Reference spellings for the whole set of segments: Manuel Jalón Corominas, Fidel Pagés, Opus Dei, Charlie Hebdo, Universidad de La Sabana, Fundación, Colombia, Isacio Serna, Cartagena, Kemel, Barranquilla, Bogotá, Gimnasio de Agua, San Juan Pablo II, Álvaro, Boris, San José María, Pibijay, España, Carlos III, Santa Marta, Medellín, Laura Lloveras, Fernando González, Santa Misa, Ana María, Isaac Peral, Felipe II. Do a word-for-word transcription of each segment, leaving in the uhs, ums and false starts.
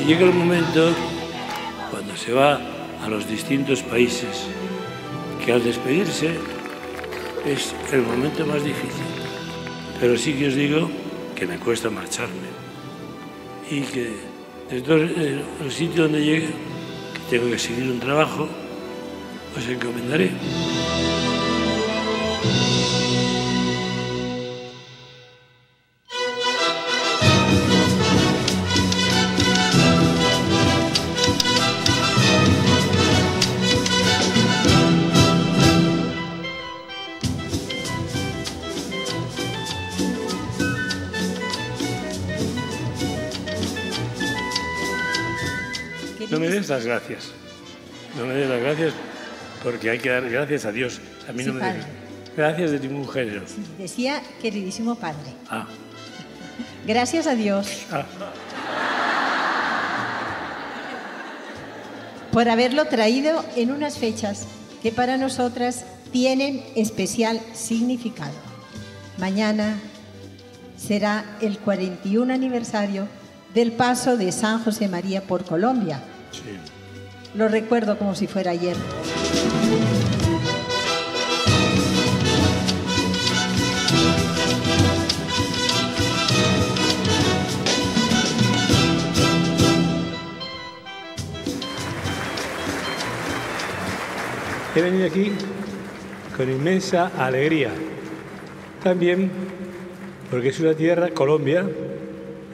Y llega el momento cuando se va a los distintos países, que al despedirse es el momento más difícil. Pero sí que os digo que me cuesta marcharme y que desde el sitio donde llegue, que tengo que seguir un trabajo, os encomendaré. No me des las gracias. No me des las gracias porque hay que dar gracias a Dios. A mí sí, no me des gracias de ningún género. Sí, decía queridísimo padre. Ah. Gracias a Dios. Ah. Por haberlo traído en unas fechas que para nosotras tienen especial significado. Mañana será el cuarenta y uno aniversario del paso de San José María por Colombia. Sí. Lo recuerdo como si fuera ayer. He venido aquí con inmensa alegría. También porque es una tierra, Colombia,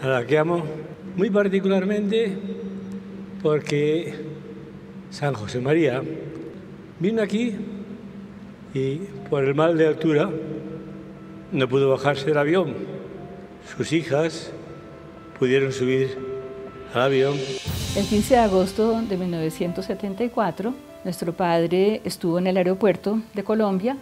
a la que amo muy particularmente, porque San José María vino aquí y por el mal de altura no pudo bajarse del avión. Sus hijas pudieron subir al avión. El quince de agosto de mil novecientos setenta y cuatro, nuestro padre estuvo en el aeropuerto de Colombia.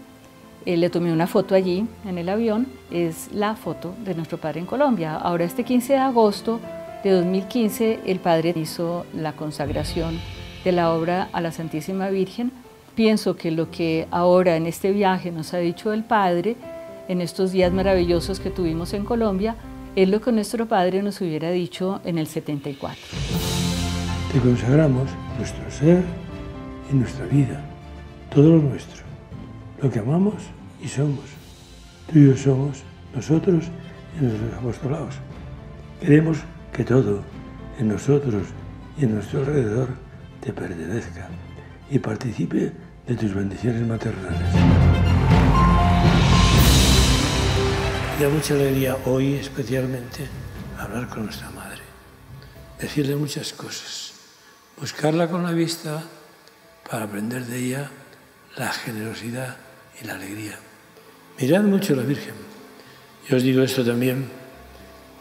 Eh, le tomé una foto allí, en el avión. Es la foto de nuestro padre en Colombia. Ahora, este quince de agosto de dos mil quince, el padre hizo la consagración de la obra a la Santísima Virgen. Pienso que lo que ahora en este viaje nos ha dicho el padre, en estos días maravillosos que tuvimos en Colombia, es lo que nuestro padre nos hubiera dicho en el setenta y cuatro. Te consagramos nuestro ser y nuestra vida, todo lo nuestro, lo que amamos y somos. Tú y yo somos nosotros y nuestros apostolados. Queremos que todo en nosotros y en nuestro alrededor te pertenezca y participe de tus bendiciones maternales. Da mucha alegría hoy especialmente hablar con nuestra madre, decirle muchas cosas, buscarla con la vista para aprender de ella la generosidad y la alegría. Mirad mucho a la Virgen. Yo os digo esto también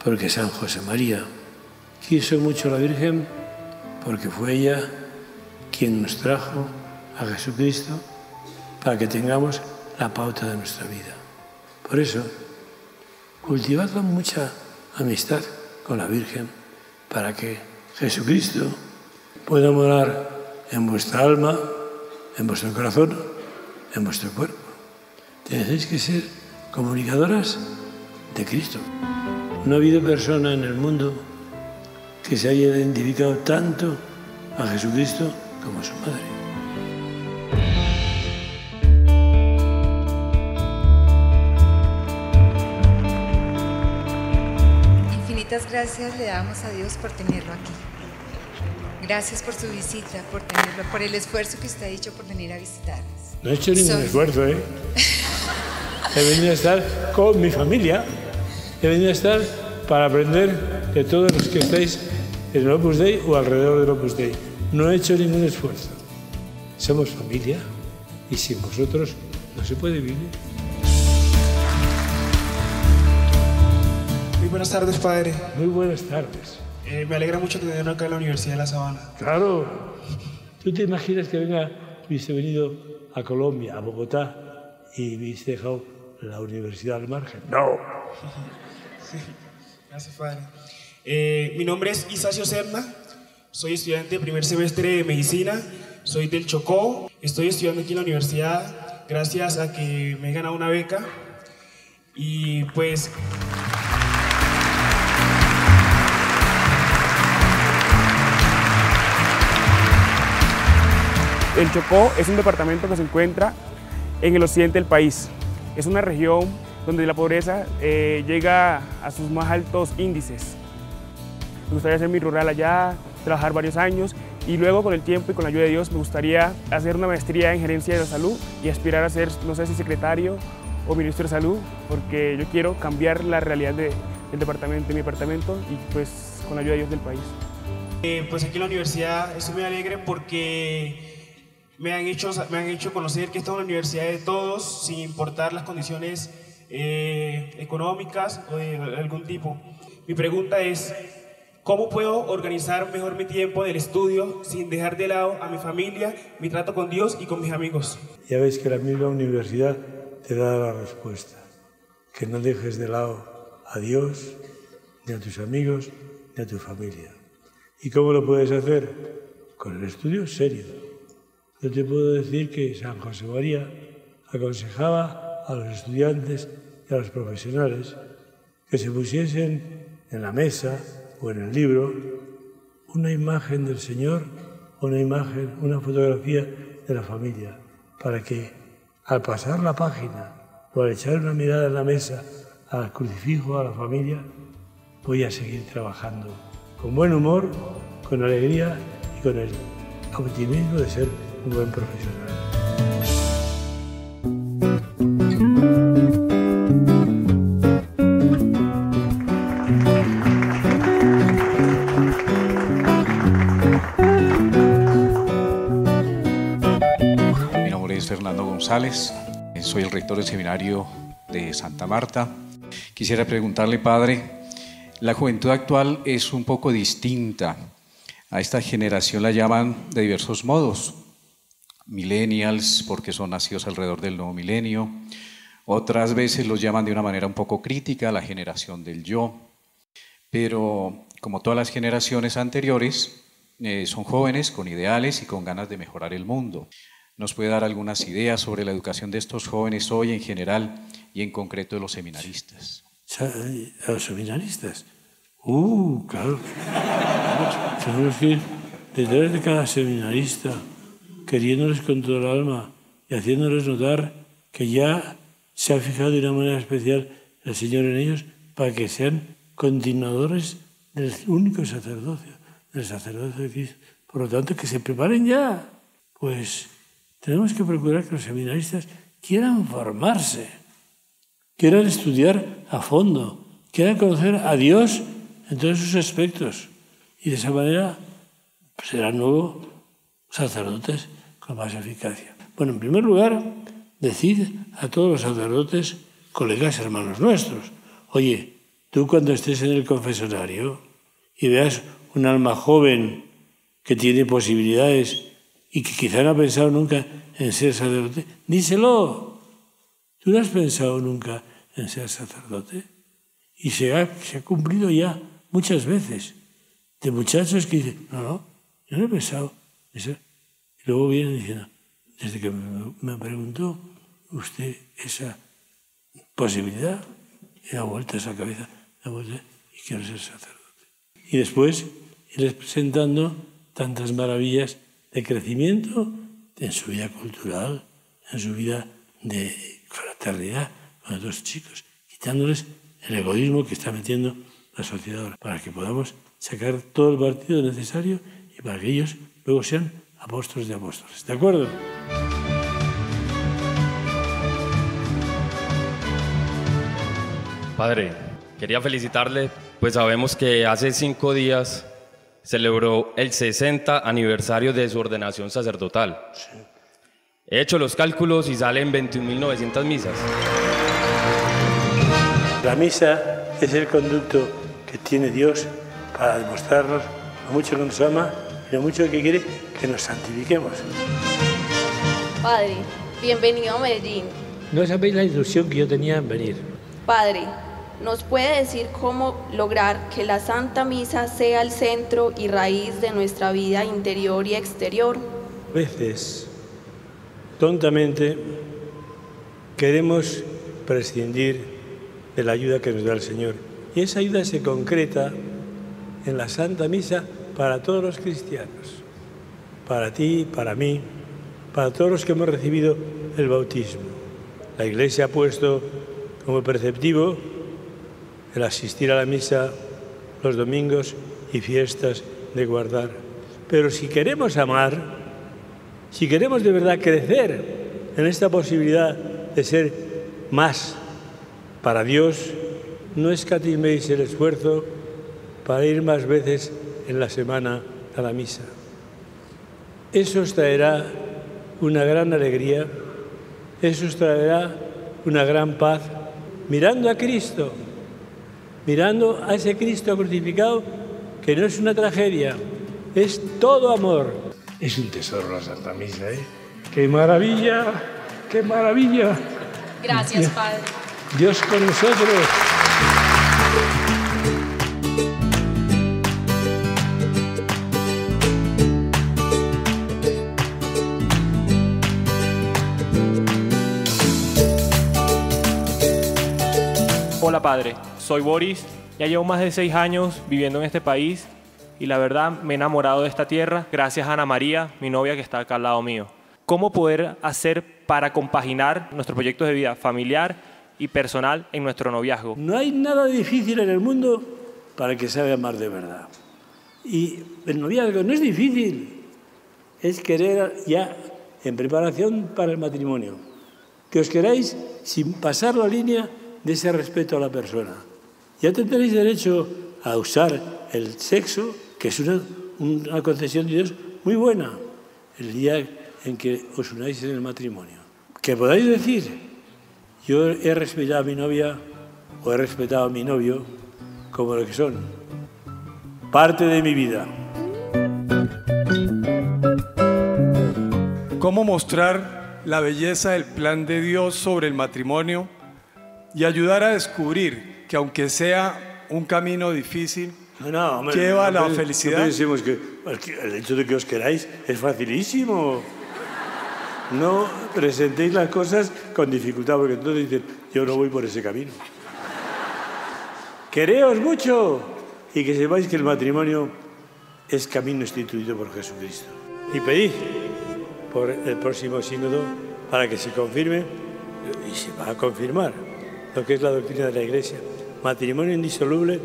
porque San José María quiso mucho a la Virgen, porque fue ella quien nos trajo a Jesucristo para que tengamos la pauta de nuestra vida. Por eso, cultivad mucha amistad con la Virgen para que Jesucristo pueda morar en vuestra alma, en vuestro corazón, en vuestro cuerpo. Tenéis que ser comunicadoras de Cristo. No ha habido persona en el mundo que se haya identificado tanto a Jesucristo como a su madre. Infinitas gracias le damos a Dios por tenerlo aquí. Gracias por su visita, por tenerlo, por el esfuerzo que usted ha hecho por venir a visitarnos. No he hecho ningún Soy... esfuerzo, ¿eh? He venido a estar con mi familia. He venido a estar para aprender de todos los que estáis en el Opus Dei o alrededor del Opus Dei. No he hecho ningún esfuerzo. Somos familia y sin vosotros no se puede vivir. Muy buenas tardes, padre. Muy buenas tardes. Eh, me alegra mucho tenerlo acá en la Universidad de La Sabana. Claro. ¿Tú te imaginas que venga, hubiese venido a Colombia, a Bogotá, y hubiese dejado la universidad al margen? ¡No! Sí. Gracias, padre. Eh, mi nombre es Isacio Serna. Soy estudiante de primer semestre de Medicina. Soy del Chocó. Estoy estudiando aquí en la universidad gracias a que me he ganado una beca. Y pues... El Chocó es un departamento que se encuentra en el occidente del país. Es una región donde la pobreza eh, llega a sus más altos índices. Me gustaría hacer mi rural allá, trabajar varios años y luego con el tiempo y con la ayuda de Dios me gustaría hacer una maestría en gerencia de la salud y aspirar a ser, no sé si secretario o ministro de salud, porque yo quiero cambiar la realidad de, del departamento, de mi departamento y pues con la ayuda de Dios del país. Eh, pues aquí en la universidad estoy muy alegre porque me han hecho, me han hecho conocer que esta es una universidad de todos, sin importar las condiciones eh, económicas o de algún tipo. Mi pregunta es, ¿cómo puedo organizar mejor mi tiempo del estudio sin dejar de lado a mi familia, mi trato con Dios y con mis amigos? Ya ves que la misma universidad te da la respuesta, que no dejes de lado a Dios, ni a tus amigos, ni a tu familia. ¿Y cómo lo puedes hacer? Con el estudio serio. Yo te puedo decir que San José María aconsejaba a los estudiantes y a los profesionales que se pusiesen en la mesa o en el libro una imagen del Señor, una imagen, una fotografía de la familia, para que al pasar la página o al echar una mirada en la mesa al crucifijo, a la familia, voy a seguir trabajando con buen humor, con alegría y con el optimismo de ser un buen profesional. Mi nombre es Fernando González, soy el rector del seminario de Santa Marta. Quisiera preguntarle, padre, la juventud actual es un poco distinta. A esta generación la llaman de diversos modos. Millennials, porque son nacidos alrededor del nuevo milenio. Otras veces los llaman de una manera un poco crítica, la generación del yo. Pero como todas las generaciones anteriores, eh, son jóvenes con ideales y con ganas de mejorar el mundo. ¿Nos puede dar algunas ideas sobre la educación de estos jóvenes hoy en general y en concreto de los seminaristas? ¿A los seminaristas? ¡Uh, claro! Tenemos que ir detrás de cada seminarista, queriéndoles con todo el alma y haciéndoles notar que ya se ha fijado de una manera especial el Señor en ellos para que sean continuadores del único sacerdocio, del sacerdocio de Cristo. Por lo tanto, que se preparen ya. Pues tenemos que procurar que los seminaristas quieran formarse, quieran estudiar a fondo, quieran conocer a Dios en todos sus aspectos. Y de esa manera pues, serán nuevos sacerdotes con más eficacia. Bueno, en primer lugar, decid a todos los sacerdotes, colegas, hermanos nuestros, oye, tú cuando estés en el confesonario y veas un alma joven que tiene posibilidades y que quizá no ha pensado nunca en ser sacerdote, díselo. ¿Tú no has pensado nunca en ser sacerdote? Y se ha, se ha cumplido ya muchas veces de muchachos que dicen, no, no, yo no he pensado. Y luego vienen diciendo, desde que me preguntó usted esa posibilidad, he dado vueltas a la cabeza, he dado vueltas y quiero ser sacerdote. Y después irles presentando tantas maravillas de crecimiento en su vida cultural, en su vida de fraternidad con otros chicos, quitándoles el egoísmo que está metiendo la sociedad ahora, para que podamos sacar todo el partido necesario y para que ellos luego sean apóstoles de apóstoles. ¿De acuerdo? Padre, quería felicitarle, pues sabemos que hace cinco días celebró el sesenta aniversario de su ordenación sacerdotal. Sí. He hecho los cálculos y salen veintiún mil novecientas misas. La misa es el conducto que tiene Dios para demostrarnos lo mucho que nos ama, lo mucho que quiere que nos santifiquemos. Padre, bienvenido a Medellín. No sabéis la ilusión que yo tenía en venir. Padre, ¿nos puede decir cómo lograr que la Santa Misa sea el centro y raíz de nuestra vida interior y exterior? A veces, tontamente, queremos prescindir de la ayuda que nos da el Señor. Y esa ayuda se concreta en la Santa Misa para todos los cristianos, para ti, para mí, para todos los que hemos recibido el bautismo. La Iglesia ha puesto como preceptivo el asistir a la misa los domingos y fiestas de guardar. Pero si queremos amar, si queremos de verdad crecer en esta posibilidad de ser más para Dios, no escatiméis el esfuerzo para ir más veces en la semana a la misa. Eso os traerá una gran alegría, eso os traerá una gran paz, mirando a Cristo, mirando a ese Cristo crucificado, que no es una tragedia, es todo amor. Es un tesoro la Santa Misa, ¿eh? ¡Qué maravilla! ¡Qué maravilla! Gracias, Padre. Dios con nosotros. Hola, Padre. Soy Boris. Ya llevo más de seis años viviendo en este país y la verdad me he enamorado de esta tierra gracias a Ana María, mi novia que está acá al lado mío. ¿Cómo poder hacer para compaginar nuestros proyectos de vida familiar y personal en nuestro noviazgo? No hay nada difícil en el mundo para que se haga amar de verdad. Y el noviazgo no es difícil, es querer ya en preparación para el matrimonio. Que os queráis sin pasar la línea de ese respeto a la persona. Ya tendréis derecho a usar el sexo, que es una, una concesión de Dios muy buena, el día en que os unáis en el matrimonio. Que podáis decir, yo he respetado a mi novia o he respetado a mi novio como lo que son, parte de mi vida. ¿Cómo mostrar la belleza del plan de Dios sobre el matrimonio y ayudar a descubrir que aunque sea un camino difícil, no, hombre, lleva a la no, felicidad? No pensemos que el hecho de que os queráis es facilísimo. No presentéis las cosas con dificultad, porque entonces dicen, yo no voy por ese camino. Quereos mucho y que sepáis que el matrimonio es camino instituido por Jesucristo. Y pedid por el próximo sínodo para que se confirme, y se va a confirmar, lo que es la doctrina de la Iglesia. Matrimonio indisoluble,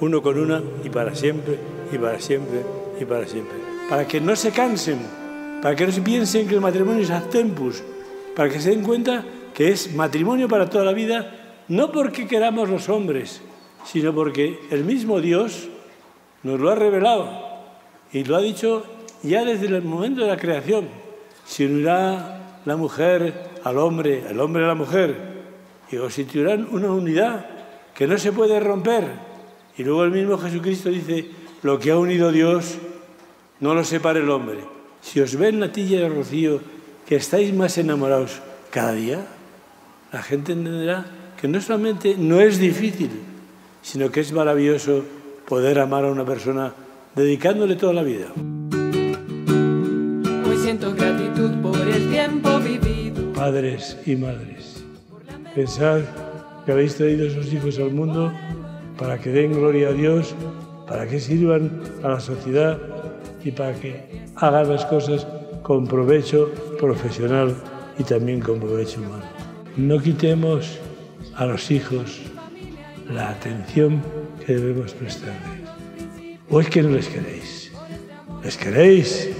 uno con una, y para siempre, y para siempre, y para siempre. Para que no se cansen, para que no se piensen que el matrimonio es ad tempus, para que se den cuenta que es matrimonio para toda la vida, no porque queramos los hombres, sino porque el mismo Dios nos lo ha revelado y lo ha dicho ya desde el momento de la creación. Se unirá la mujer al hombre, el hombre a la mujer, y constituirán una unidad que no se puede romper. Y luego el mismo Jesucristo dice, lo que ha unido Dios no lo separe el hombre. Si os ve en la tilla de rocío que estáis más enamorados cada día, la gente entenderá que no solamente no es difícil, sino que es maravilloso poder amar a una persona dedicándole toda la vida. Hoy siento gratitud por el tiempo vivido. Padres y madres, pensad que habéis traído a sus hijos al mundo para que den gloria a Dios, para que sirvan a la sociedad y para que hagan las cosas con provecho profesional y también con provecho humano. No quitemos a los hijos la atención que debemos prestarles. ¿O es que no les queréis? ¿Les queréis?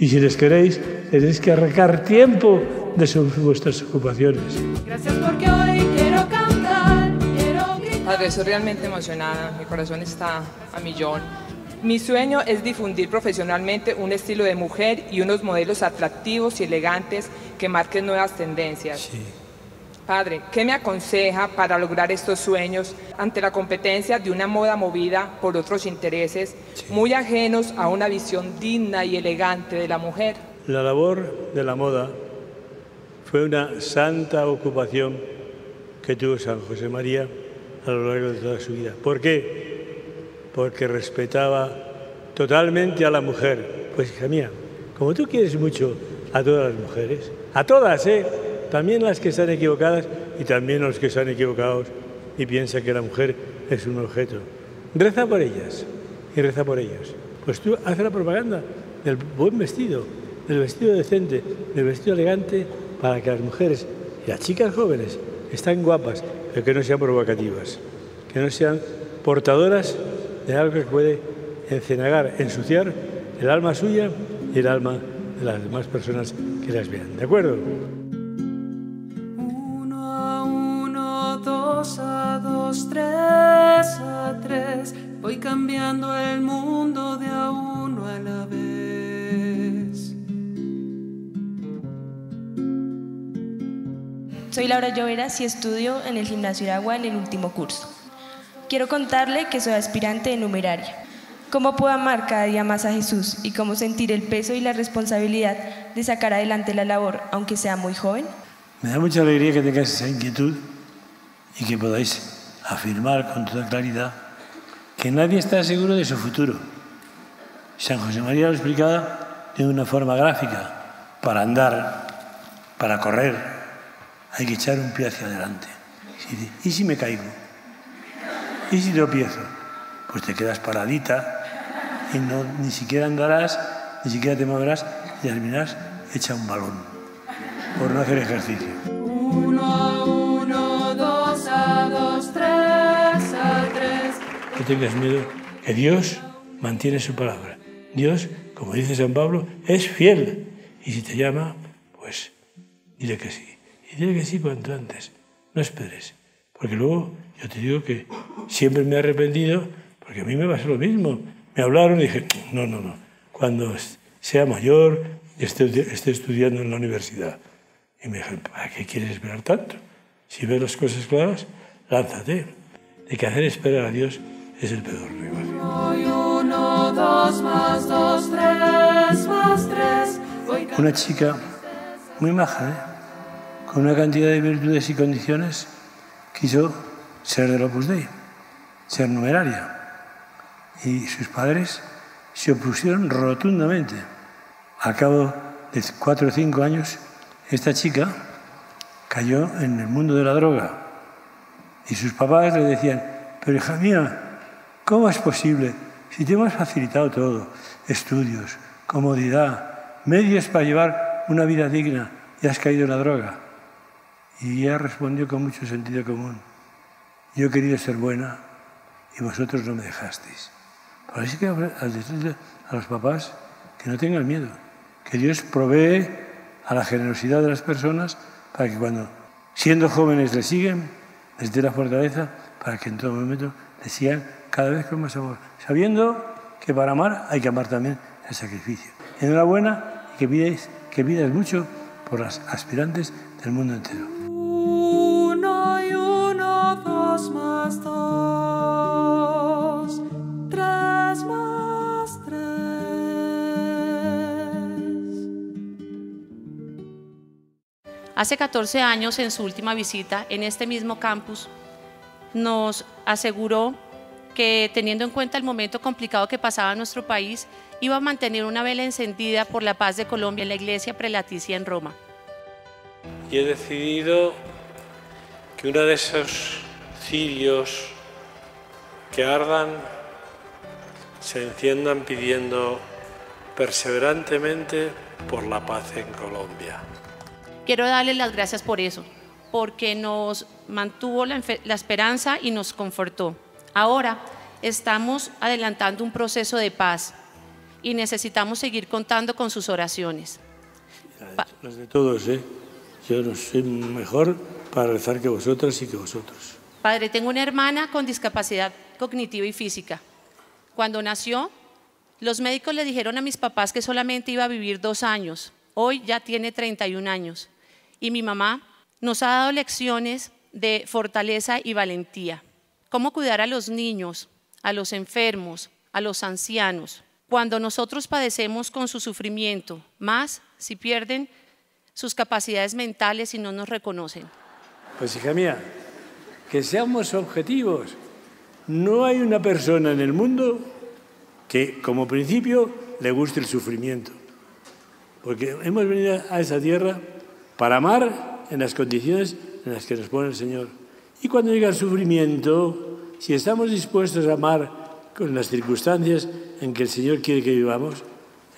Y si les queréis, tenéis que arrancar tiempo de sus, vuestras ocupaciones. Gracias porque hoy quiero cantar, quiero gritar. Padre, estoy realmente emocionada, mi corazón está a millón. Mi sueño es difundir profesionalmente un estilo de mujer y unos modelos atractivos y elegantes que marquen nuevas tendencias. Sí. Padre, ¿qué me aconseja para lograr estos sueños ante la competencia de una moda movida por otros intereses, sí, muy ajenos a una visión digna y elegante de la mujer? La labor de la moda fue una santa ocupación que tuvo San José María a lo largo de toda su vida. ¿Por qué? Porque respetaba totalmente a la mujer. Pues hija mía, como tú quieres mucho a todas las mujeres, a todas, ¿eh? También las que están equivocadas y también los que están equivocados y piensan que la mujer es un objeto. Reza por ellas y reza por ellos. Pues tú haz la propaganda del buen vestido, del vestido decente, del vestido elegante, para que las mujeres y las chicas jóvenes estén guapas, pero que no sean provocativas, que no sean portadoras de algo que puede encenagar, ensuciar el alma suya y el alma de las demás personas que las vean. ¿De acuerdo? Uno a uno, dos a dos, tres a tres, voy cambiando el mundo de a uno a la vez. Soy Laura Lloveras y estudio en el Gimnasio de Agua en el último curso. Quiero contarle que soy aspirante de numeraria. Cómo puedo amar cada día más a Jesús y cómo sentir el peso y la responsabilidad de sacar adelante la labor, aunque sea muy joven. Me da mucha alegría que tengáis esa inquietud y que podáis afirmar con toda claridad que nadie está seguro de su futuro. San José María lo explicaba de una forma gráfica. Para andar, para correr, hay que echar un pie hacia adelante. ¿Y si me caigo? ¿Y si tropiezo? Pues te quedas paradita y no, ni siquiera andarás, ni siquiera te moverás y terminarás hecha un balón por no hacer ejercicio. Uno a uno, dos a dos, tres a tres. No tengas miedo, que Dios mantiene su palabra. Dios, como dice San Pablo, es fiel. Y si te llama, pues dile que sí. Y dile que sí cuanto antes. No esperes, porque luego yo te digo que siempre me he arrepentido, porque a mí me pasó lo mismo. Me hablaron y dije, no, no, no. Cuando sea mayor, esté, esté estudiando en la universidad. Y me dijeron, ¿para qué quieres esperar tanto? Si ves las cosas claras, lánzate. De que hacer esperar a Dios es el peor rival. Una chica muy maja, ¿eh? Con una cantidad de virtudes y condiciones, quiso ser del Opus Dei, ser numeraria. Y sus padres se opusieron rotundamente. Al cabo de cuatro o cinco años, esta chica cayó en el mundo de la droga. Y sus papás le decían, pero hija mía, ¿cómo es posible? Si te hemos facilitado todo, estudios, comodidad, medios para llevar una vida digna, y has caído en la droga. Y ella respondió con mucho sentido común, yo he querido ser buena y vosotros no me dejasteis. Por eso que al decirle a los papás que no tengan miedo, que Dios provee a la generosidad de las personas para que cuando siendo jóvenes le siguen, les dé la fortaleza para que en todo momento le sigan cada vez con más amor, sabiendo que para amar hay que amar también el sacrificio. Enhorabuena y que pidáis, que pidáis mucho por las aspirantes del mundo entero. Uno y uno, dos más dos, tres más tres. Hace catorce años, en su última visita en este mismo campus, nos aseguró que, teniendo en cuenta el momento complicado que pasaba nuestro país, iba a mantener una vela encendida por la paz de Colombia en la iglesia prelaticia en Roma. Y he decidido que uno de esos cirios que ardan se enciendan pidiendo perseverantemente por la paz en Colombia. Quiero darle las gracias por eso, porque nos mantuvo la, la esperanza y nos confortó. Ahora estamos adelantando un proceso de paz y necesitamos seguir contando con sus oraciones. Las de todos, ¿eh? Yo no soy mejor para rezar que vosotras y que vosotros. Padre, tengo una hermana con discapacidad cognitiva y física. Cuando nació, los médicos le dijeron a mis papás que solamente iba a vivir dos años. Hoy ya tiene treinta y un años. Y mi mamá nos ha dado lecciones de fortaleza y valentía. Cómo cuidar a los niños, a los enfermos, a los ancianos. Cuando nosotros padecemos con su sufrimiento, más si pierden sus capacidades mentales y no nos reconocen. Pues hija mía, que seamos objetivos. No hay una persona en el mundo que como principio le guste el sufrimiento. Porque hemos venido a esta tierra para amar en las condiciones en las que nos pone el Señor. Y cuando llega el sufrimiento, si estamos dispuestos a amar con las circunstancias en que el Señor quiere que vivamos,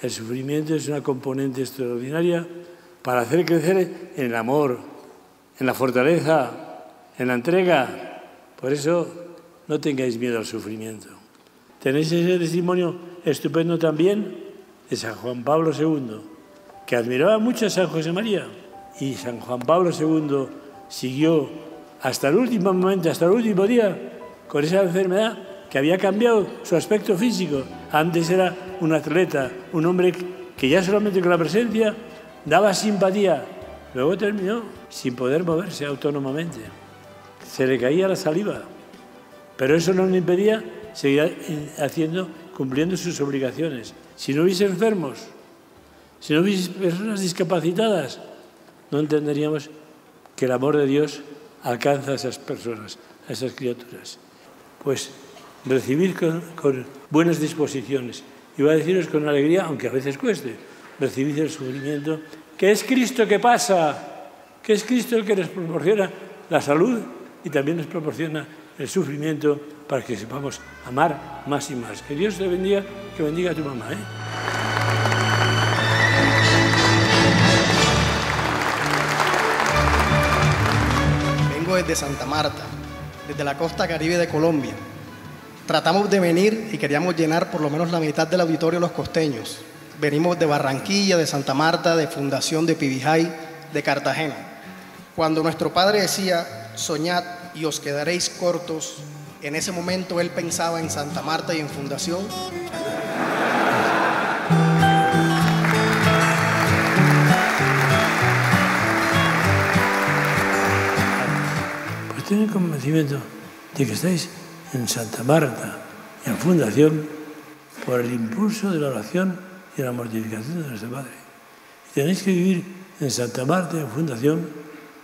El sufrimiento es una componente extraordinaria para hacer crecer en el amor, en la fortaleza, en la entrega. Por eso no tengáis miedo al sufrimiento. Tenéis ese testimonio estupendo también de San Juan Pablo segundo, que admiraba mucho a San José María. Y San Juan Pablo segundo siguió hasta el último momento, hasta el último día, con esa enfermedad que había cambiado su aspecto físico. Antes era un atleta, un hombre que ya solamente con la presencia daba simpatía. Luego terminó sin poder moverse autónomamente. Se le caía la saliva. Pero eso no le impedía seguir haciendo, cumpliendo sus obligaciones. Si no hubiese enfermos, si no hubiese personas discapacitadas, no entenderíamos que el amor de Dios alcanza a esas personas, a esas criaturas. Pues recibir con, con buenas disposiciones, y voy a deciros con alegría, aunque a veces cueste, recibir el sufrimiento, que es Cristo que pasa, que es Cristo el que nos proporciona la salud y también nos proporciona el sufrimiento para que sepamos amar más y más. Que Dios te bendiga, que bendiga a tu mamá, ¿eh? Desde Santa Marta, desde la costa caribe de Colombia. Tratamos de venir y queríamos llenar por lo menos la mitad del auditorio los costeños. Venimos de Barranquilla, de Santa Marta, de Fundación, de Pibijay, de Cartagena. Cuando nuestro padre decía, soñad y os quedaréis cortos, en ese momento él pensaba en Santa Marta y en Fundación. Tienen convencimiento de que estáis en Santa Marta y en Fundación por el impulso de la oración y la mortificación de nuestro Padre. Y tenéis que vivir en Santa Marta y en Fundación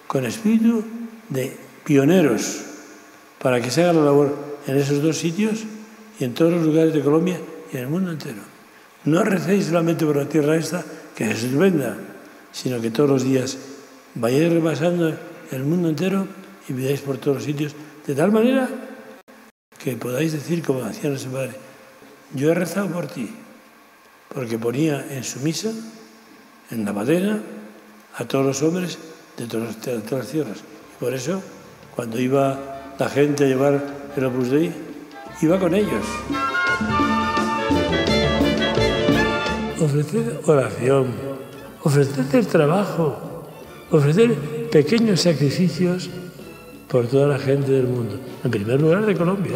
con espíritu de pioneros para que se haga la labor en esos dos sitios y en todos los lugares de Colombia y en el mundo entero. No recéis solamente por la tierra esta que es estupenda, sino que todos los días vayáis repasando el mundo entero y pidáis por todos los sitios, de tal manera que podáis decir, como decía nuestro padre, yo he rezado por ti, porque ponía en su misa, en la patena, a todos los hombres de todas, de todas las tierras. Y por eso, cuando iba la gente a llevar el Opus Dei, iba con ellos. Ofrecer oración, ofrecer el trabajo, ofrecer pequeños sacrificios por toda la gente del mundo, en primer lugar de Colombia.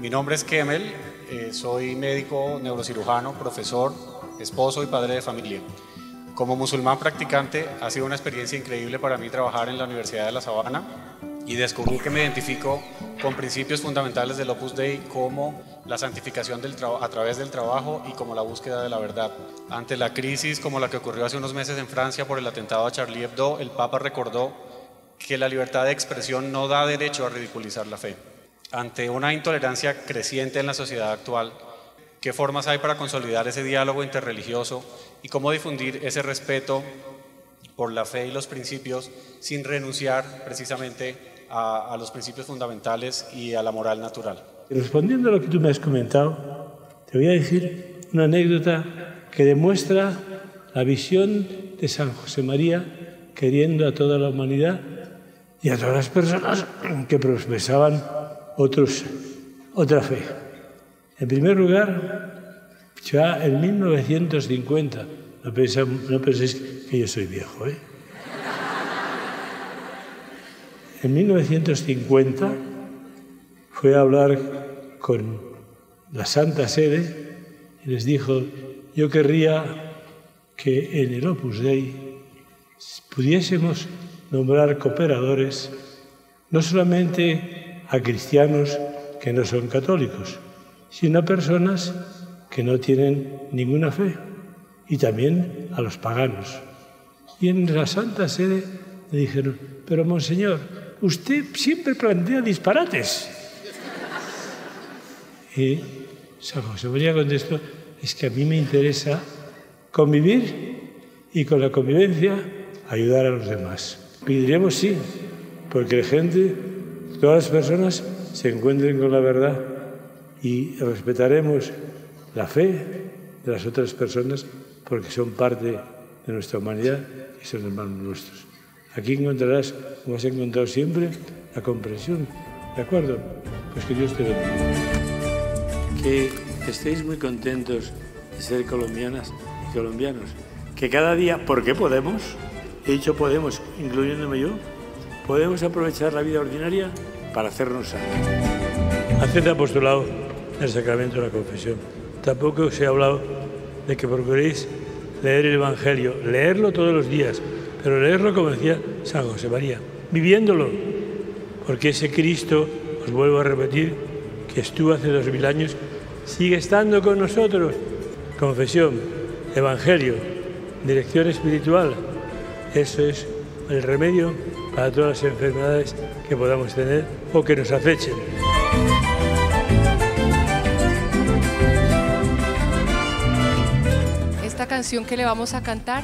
Mi nombre es Kemel, eh, soy médico, neurocirujano, profesor, esposo y padre de familia. Como musulmán practicante, ha sido una experiencia increíble para mí trabajar en la Universidad de La Sabana y descubrir que me identifico con principios fundamentales del Opus Dei como la santificación del a través del trabajo y como la búsqueda de la verdad. Ante la crisis como la que ocurrió hace unos meses en Francia por el atentado a Charlie Hebdo, el Papa recordó que la libertad de expresión no da derecho a ridiculizar la fe. Ante una intolerancia creciente en la sociedad actual, ¿qué formas hay para consolidar ese diálogo interreligioso y cómo difundir ese respeto por la fe y los principios sin renunciar precisamente a, a los principios fundamentales y a la moral natural? Respondiendo a lo que tú me has comentado, te voy a decir una anécdota que demuestra la visión de San José María queriendo a toda la humanidad y a todas las personas que profesaban otros, otra fe. En primer lugar, ya en mil novecientos cincuenta, no penséis, no penséis que yo soy viejo, ¿eh? En mil novecientos cincuenta fue a hablar con la Santa Sede y les dijo, yo querría que en el Opus Dei pudiésemos nombrar cooperadores no solamente a cristianos que no son católicos, sino a personas que no tienen ninguna fe, y también a los paganos. Y en la Santa Sede le dijeron, pero monseñor, usted siempre plantea disparates. Y San José María contestó, es que a mí me interesa convivir y con la convivencia ayudar a los demás. Y diríamos sí, porque la gente, todas las personas se encuentren con la verdad y respetaremos la fe de las otras personas porque son parte de nuestra humanidad y son hermanos nuestros. Aquí encontrarás, como has encontrado siempre, la comprensión. ¿De acuerdo? Pues que Dios te bendiga. Que estéis muy contentos de ser colombianas y colombianos. Que cada día, porque podemos, he dicho podemos, incluyéndome yo, podemos aprovechar la vida ordinaria para hacernos santos. Haced apostolado del sacramento de la confesión. Tampoco os he hablado de que procuréis leer el Evangelio, leerlo todos los días, pero leerlo, como decía San José María, viviéndolo, porque ese Cristo, os vuelvo a repetir, que estuvo hace dos mil años, sigue estando con nosotros. Confesión, Evangelio, dirección espiritual, eso es el remedio para todas las enfermedades que podamos tener o que nos acechen. Esta canción que le vamos a cantar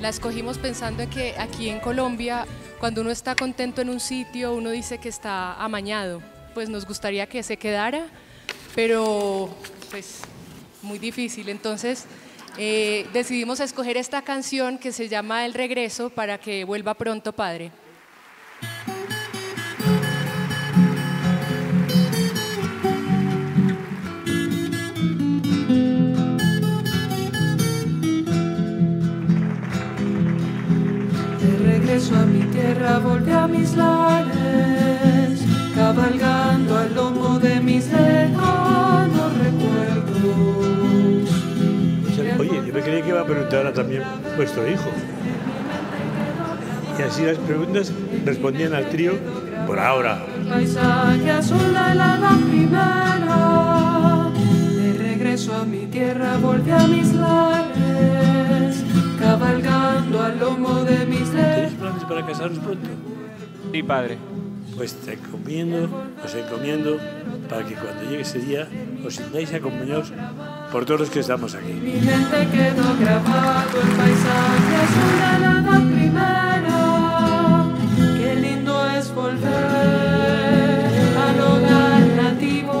la escogimos pensando en que aquí en Colombia, cuando uno está contento en un sitio, uno dice que está amañado. Pues nos gustaría que se quedara, pero pues muy difícil. Entonces eh, decidimos escoger esta canción que se llama El Regreso, para que vuelva pronto, Padre. Regreso a mi tierra, volví a mis lares, cabalgando al lomo de mis lejanos recuerdos. Oye, yo me creí que iba a preguntar a también vuestro hijo. Y así las preguntas respondían al trío por ahora. Paisaje azul de la primera. De regreso a mi tierra, volví a mis lares, cabalgando al lomo de mis lejanos. ¿Tienes planes para casarnos pronto? Sí, padre. Pues te encomiendo, os encomiendo, para que cuando llegue ese día os sintáis acompañados por todos los que estamos aquí. Mi mente quedó grabado el paisaje azul de la edad primera. Qué lindo es volver al hogar nativo.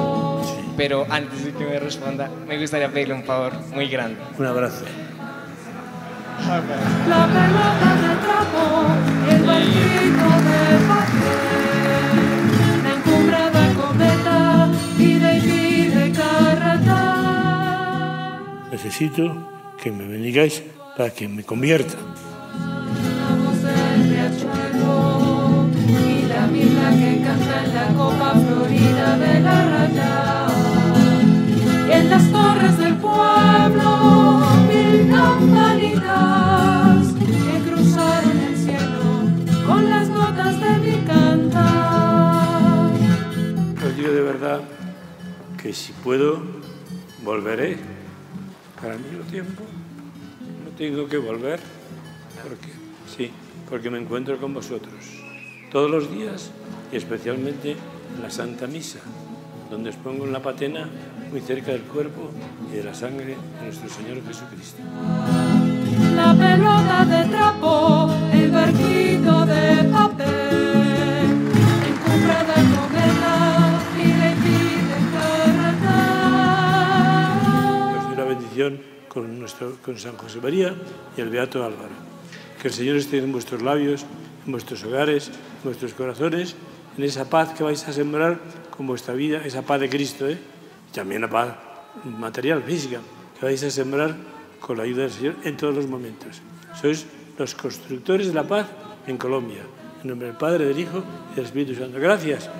Sí. Pero antes de que me responda, me gustaría pedirle un favor muy grande. Un abrazo. La pelota de trapo, el barquito de papel, la encumbrada cometa y de pide carrata. Necesito que me bendigáis para que me convierta. La voz del riachuelo y la mirla que canta en la copa florida de la raya. En las torres del pueblo, mil campanitas que cruzaron el cielo con las notas de mi cantar. Os digo de verdad que si puedo, volveré. Para mí el tiempo no tengo que volver, porque sí, porque me encuentro con vosotros todos los días y especialmente en la Santa Misa, donde os pongo en la patena muy cerca del cuerpo y de la sangre de nuestro Señor Jesucristo. La pelota de trapo, el barquito de papel, encumbrada con vela y de vida encarnada. Os doy la bendición con, nuestro, con San José María y el Beato Álvaro. Que el Señor esté en vuestros labios, en vuestros hogares, en vuestros corazones, en esa paz que vais a sembrar con vuestra vida, esa paz de Cristo, ¿eh? También la paz material, física, que vais a sembrar con la ayuda del Señor en todos los momentos. Sois los constructores de la paz en Colombia. En nombre del Padre, del Hijo y del Espíritu Santo. Gracias.